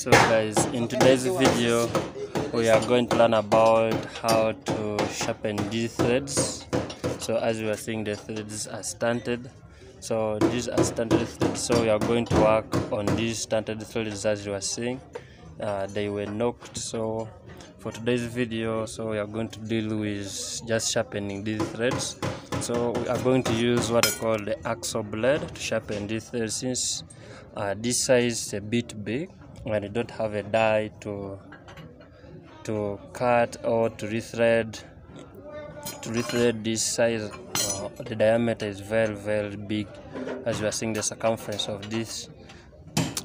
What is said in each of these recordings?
So guys, in today's video we are going to learn about how to sharpen these threads. So as you are seeing, the threads are stunted. So these are stunted threads, so we are going to work on these stunted threads. As you are seeing, they were knocked. So for today's video, so we are going to deal with just sharpening these threads. So we are going to use what I call the axle blade to sharpen these threads, since this size is a bit big and you don't have a die to cut or to rethread this size. The diameter is very big. As you are seeing, the circumference of this,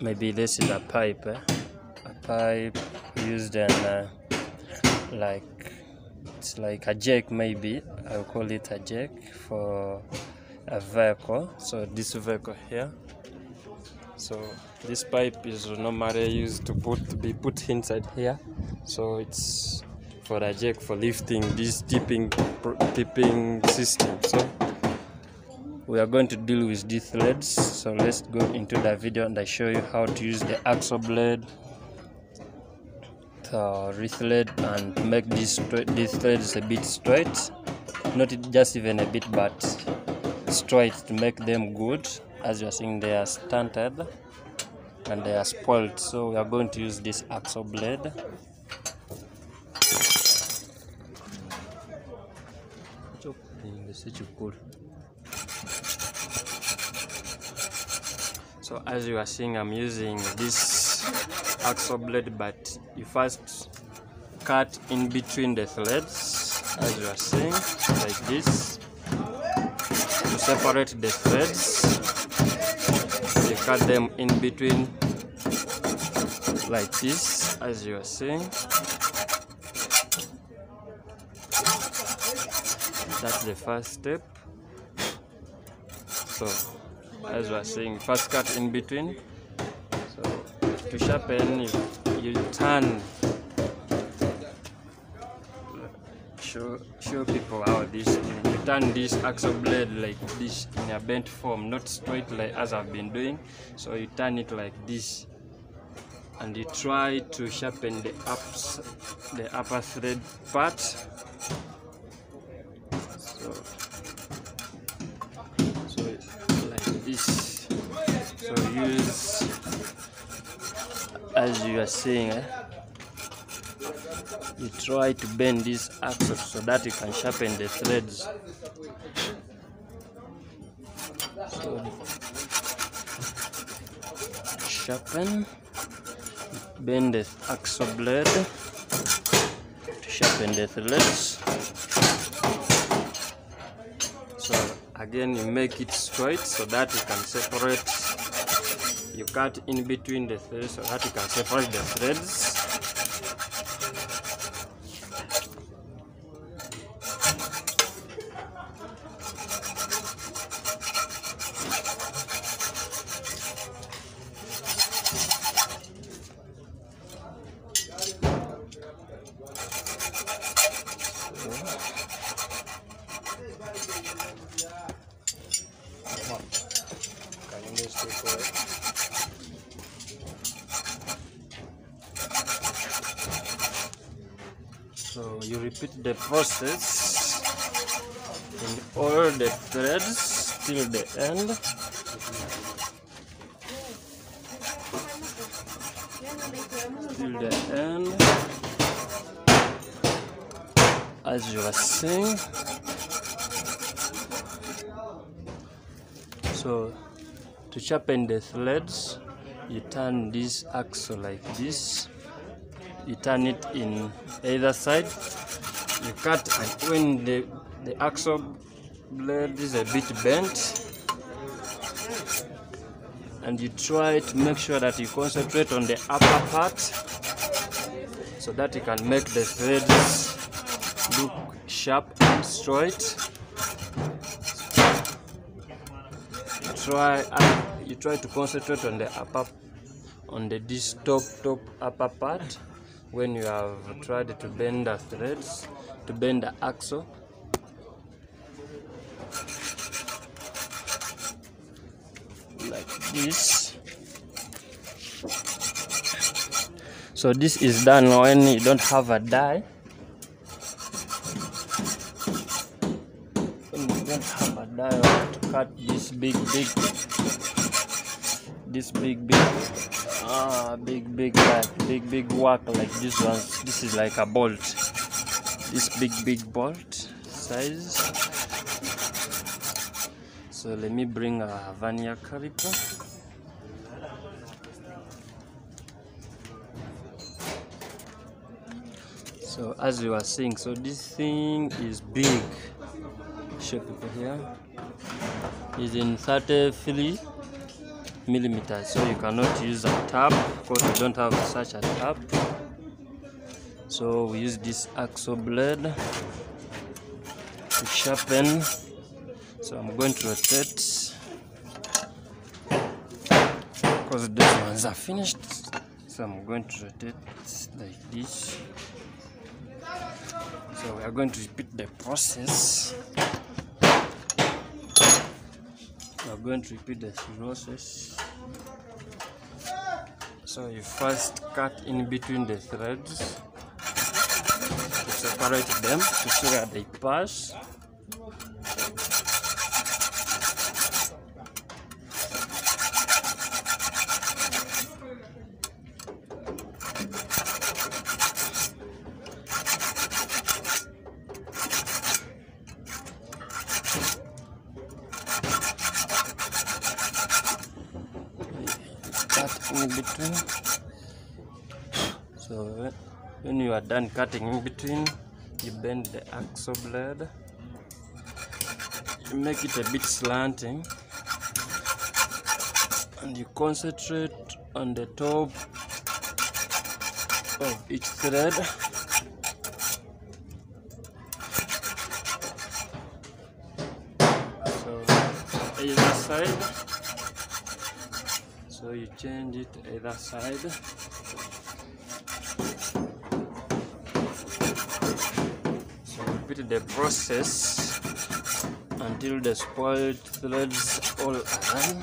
maybe this is a pipe, a pipe used in like it's like a jack, maybe I'll call it a jack for a vehicle. So this vehicle here, so this pipe is normally used to be put inside here. So it's for a jack for lifting this tipping system. So we are going to deal with these threads. So let's go into the video and I show you how to use the axle blade rethread and make these threads a bit straight, not just even a bit, but straight, to make them good. As you are seeing, they are stunted and they are spoiled, so we are going to use this axle blade. So as you are seeing, I'm using this axle blade, but you first cut in between the threads, as you are seeing, like this, to separate the threads. You cut them in between like this, as you are seeing. That's the first step. So as you are seeing, first cut in between. To sharpen, you turn. Show people how this. You turn this axle blade like this in a bent form, not straight like as I've been doing. So you turn it like this, and you try to sharpen the upper thread part. So like this. So use. As you are seeing, you try to bend this axle so that you can sharpen the threads. So, sharpen, bend the axle blade to sharpen the threads. So again, you make it straight so that you can separate. You cut in between the threads so that you can separate the threads. So you repeat the process in all the threads till the end. As you are seeing. So to sharpen the threads, you turn this axle like this. You turn it in either side, you cut, and when the axle blade is a bit bent, and you try to make sure that you concentrate on the upper part so that you can make the threads look sharp and straight. You try to concentrate on the this top upper part. When you have tried to bend the threads, to bend the axle, like this, So this is done when you don't have a die. When you don't have a die, you have to cut this big work like this one. This is like a bolt. This big bolt size. So let me bring a Vernier caliper. So as you are seeing, so this thing is big. Show people here. Is in 33 millimeters. So you cannot use a tap because we don't have such a tap. So we use this axle blade to sharpen. So I'm going to rotate because these ones are finished. So I'm going to rotate like this. So we are going to repeat the process. We are going to repeat the process. So you first cut in between the threads to separate them to see where they pass. In between. So when you are done cutting in between, you bend the axle blade, you make it a bit slanting, and you concentrate on the top of each thread. So either side. So you change it either side. So repeat the process until the spoiled threads all are done.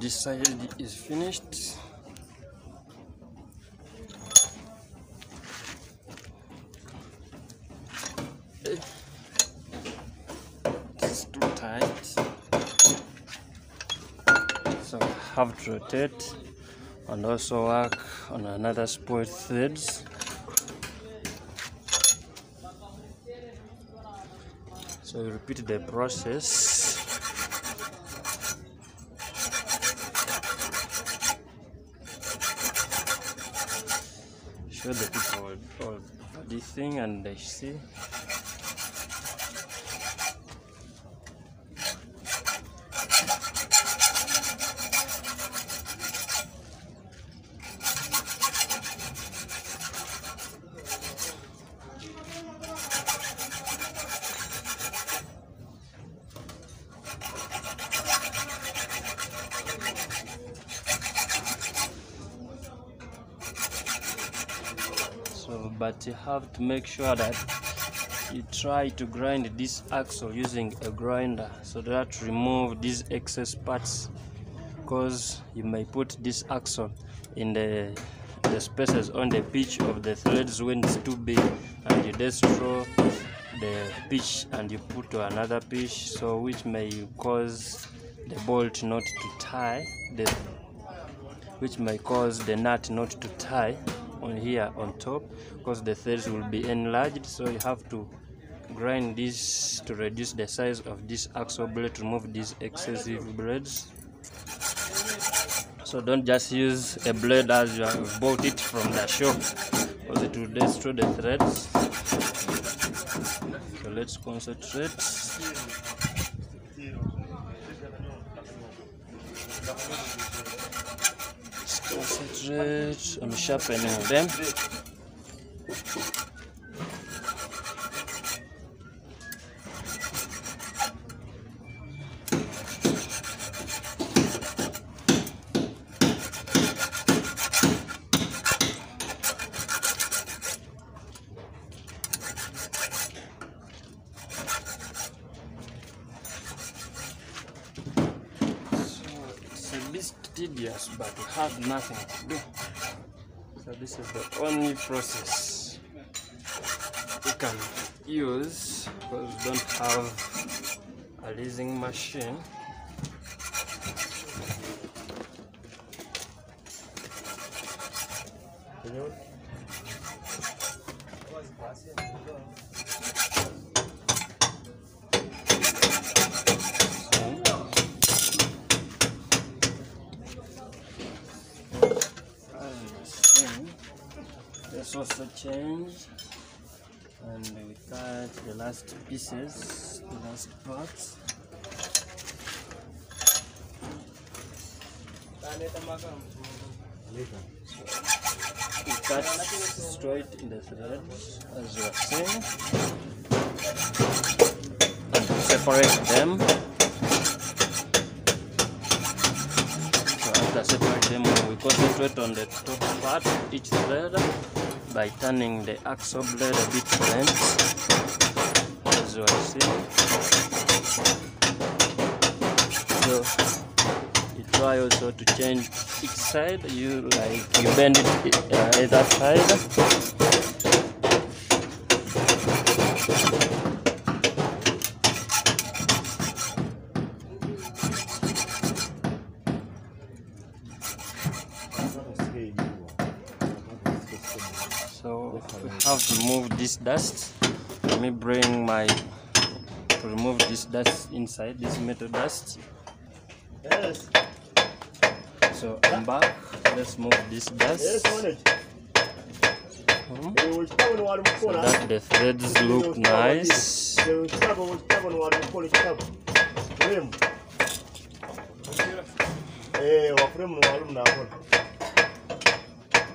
This side is finished. It's too tight, so I have to rotate and also work on another spoiled threads. So you repeat the process. Show the people all this thing and they see. But you have to make sure that you try to grind this axle using a grinder so that to remove these excess parts, because you may put this axle in the spaces on the pitch of the threads when it's too big, and you destroy the pitch and you put to another pitch, so which may cause the bolt not to tie, which may cause the nut not to tie on here on top, because the threads will be enlarged. So you have to grind this to reduce the size of this axle blade, remove these excessive blades. So don't just use a blade as you have bought it from the shop, because it will destroy the threads. So let's concentrate. Still that ridge. I'm sharpening them. Tedious, but it has nothing to do. So this is the only process you can use because you don't have a leasing machine. Also changed, and we cut the last pieces, the last parts. We cut straight in the thread, as you are seeing, and separate them. So after separating them, we concentrate on the top part of each thread by turning the axle blade a bit bent, as you are seeing. So you try also to change each side. You bend it either side. Have to move this dust. Let me bring my to remove this dust inside, this metal dust. Yes. So I'm back. Let's move this dust. Yes, so that the threads look nice.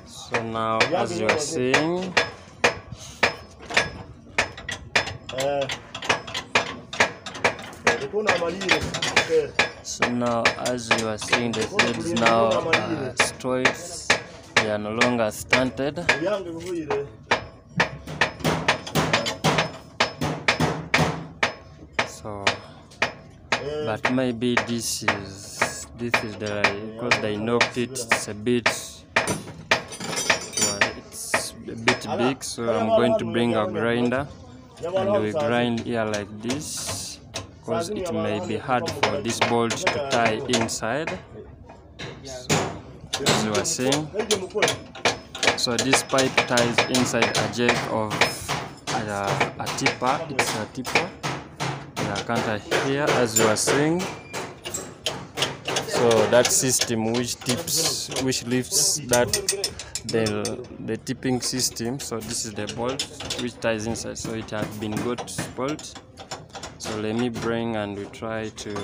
So now, as you are seeing, the threads now are straight, they are no longer stunted. So, but maybe this is the, because they knocked it, it's a bit, well, it's a bit big, so I'm going to bring a grinder. And we grind here like this because it may be hard for this bolt to tie inside. So, as you are seeing, so this pipe ties inside a jack of a tipper. It's a tipper, the counter here, as you are seeing. So that system which tips, which lifts that. The tipping system. So this is the bolt which ties inside. So it has been got bolt. So let me bring and we try to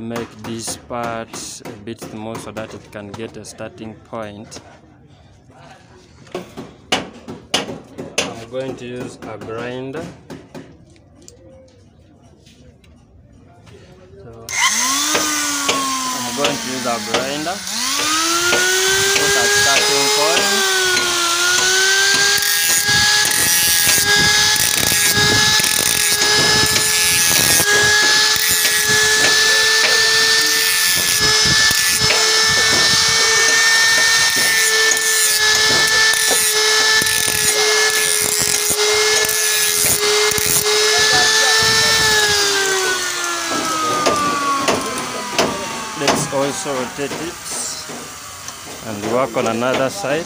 make this part a bit more so that it can get a starting point. I'm going to use a grinder. So I'm going to use a grinder. Starting point. Let's also rotate it. And work on another side.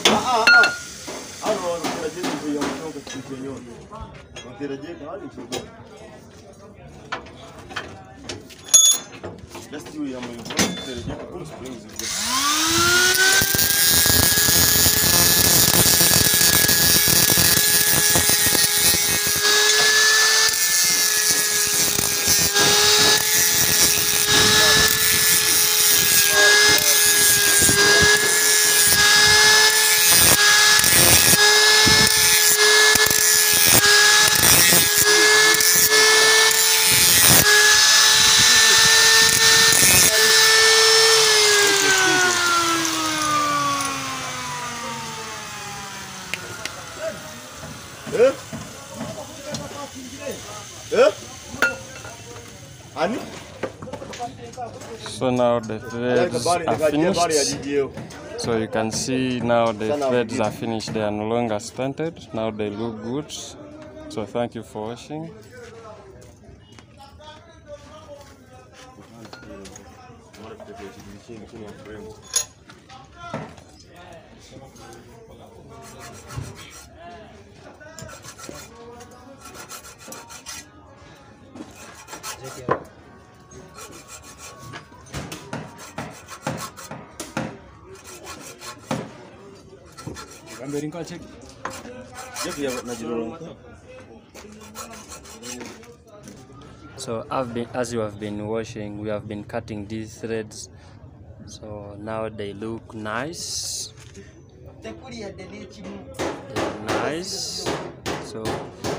also now the threads are finished. So you can see now the threads are finished, they are no longer stunted, now they look good. So thank you for watching. So as you have been watching, we have been cutting these threads. So now they look nice. So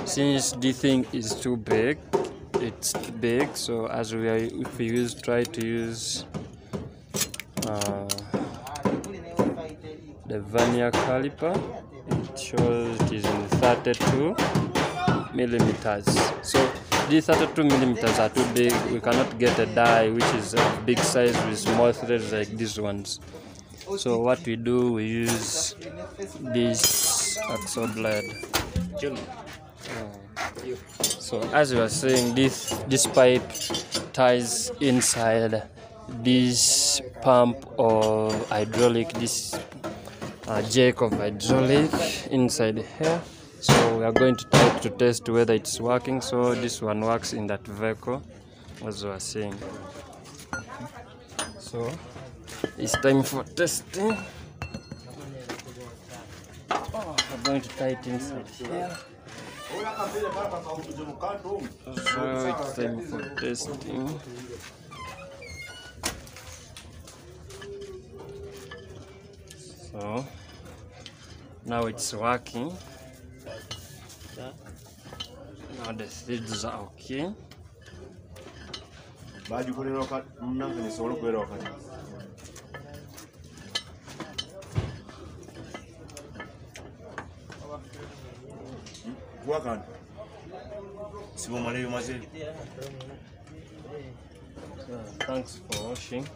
since this thing is too big, it's big. So as we are, if we use, try to use the Vernier caliper, it shows it is in 32 millimeters. So these 32 millimeters are too big. We cannot get a die which is a big size with small threads like these ones. So what we do, we use this axle blade. So as you are seeing, this pipe ties inside this pump of hydraulic, this jack of hydraulic inside here. So we are going to try to test whether it's working. So this one works in that vehicle, as you are seeing. So it's time for testing. I'm going to tie it inside here. So it's time for testing. So now it's working. Now the threads are okay. Thanks for watching.